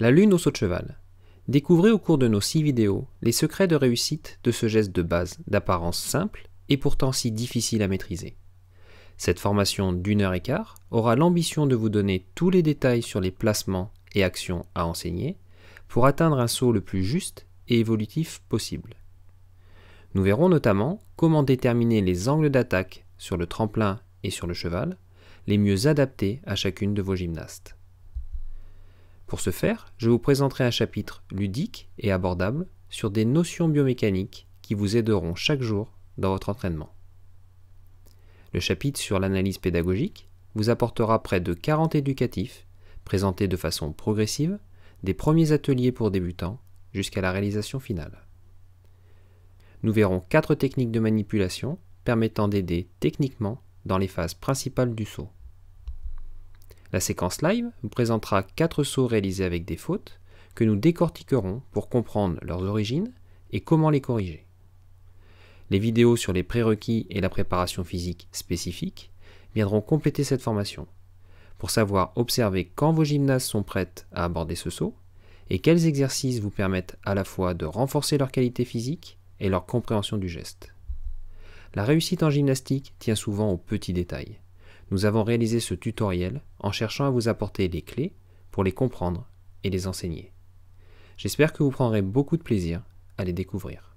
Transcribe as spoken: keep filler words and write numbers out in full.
La lune au saut de cheval. Découvrez au cours de nos six vidéos les secrets de réussite de ce geste de base, d'apparence simple et pourtant si difficile à maîtriser. Cette formation d'une heure et quart aura l'ambition de vous donner tous les détails sur les placements et actions à enseigner pour atteindre un saut le plus juste et évolutif possible. Nous verrons notamment comment déterminer les angles d'attaque sur le tremplin et sur le cheval, les mieux adaptés à chacune de vos gymnastes. Pour ce faire, je vous présenterai un chapitre ludique et abordable sur des notions biomécaniques qui vous aideront chaque jour dans votre entraînement. Le chapitre sur l'analyse pédagogique vous apportera près de quarante éducatifs présentés de façon progressive, des premiers ateliers pour débutants jusqu'à la réalisation finale. Nous verrons quatre techniques de manipulation permettant d'aider techniquement dans les phases principales du saut. La séquence live vous présentera quatre sauts réalisés avec des fautes que nous décortiquerons pour comprendre leurs origines et comment les corriger. Les vidéos sur les prérequis et la préparation physique spécifique viendront compléter cette formation pour savoir observer quand vos gymnastes sont prêtes à aborder ce saut et quels exercices vous permettent à la fois de renforcer leur qualité physique et leur compréhension du geste. La réussite en gymnastique tient souvent aux petits détails. Nous avons réalisé ce tutoriel en cherchant à vous apporter les clés pour les comprendre et les enseigner. J'espère que vous prendrez beaucoup de plaisir à les découvrir.